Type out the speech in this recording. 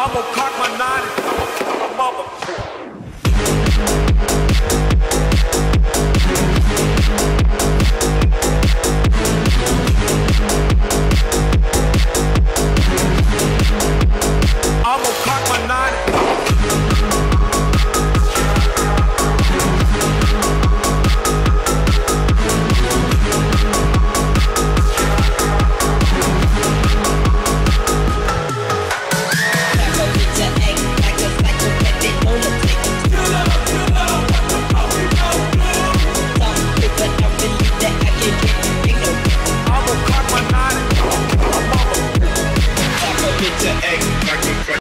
I'ma cock my 90s. I'm a motherfucker.